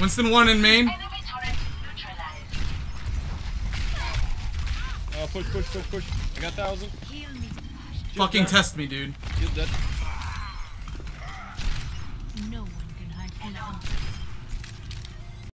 Winston 1 in main. Push. I got 1,000. Fucking test me, dude. You're dead. No one can hide.